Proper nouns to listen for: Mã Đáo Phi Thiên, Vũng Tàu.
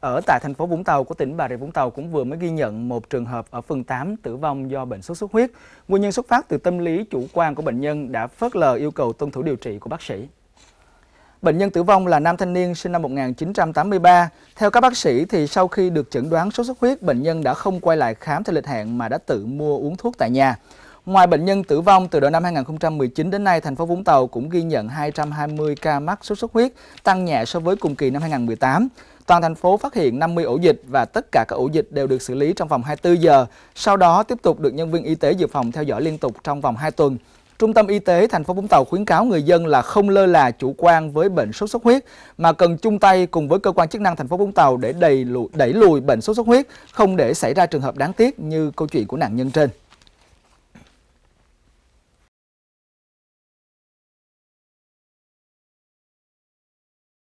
Ở tại thành phố Vũng Tàu của tỉnh Bà Rịa Vũng Tàu cũng vừa mới ghi nhận một trường hợp ở phường 8 tử vong do bệnh sốt xuất huyết. Nguyên nhân xuất phát từ tâm lý chủ quan của bệnh nhân đã phớt lờ yêu cầu tuân thủ điều trị của bác sĩ. Bệnh nhân tử vong là nam thanh niên sinh năm 1983. Theo các bác sĩ thì sau khi được chẩn đoán sốt xuất huyết, bệnh nhân đã không quay lại khám theo lịch hẹn mà đã tự mua uống thuốc tại nhà. Ngoài bệnh nhân tử vong, từ đầu năm 2019 đến nay, thành phố Vũng Tàu cũng ghi nhận 220 ca mắc sốt xuất huyết, tăng nhẹ so với cùng kỳ năm 2018. Toàn thành phố phát hiện 50 ổ dịch và tất cả các ổ dịch đều được xử lý trong vòng 24 giờ, sau đó tiếp tục được nhân viên y tế dự phòng theo dõi liên tục trong vòng 2 tuần. Trung tâm Y tế thành phố Vũng Tàu khuyến cáo người dân là không lơ là chủ quan với bệnh sốt xuất huyết mà cần chung tay cùng với cơ quan chức năng thành phố Vũng Tàu để đẩy lùi bệnh sốt xuất huyết, không để xảy ra trường hợp đáng tiếc như câu chuyện của nạn nhân trên.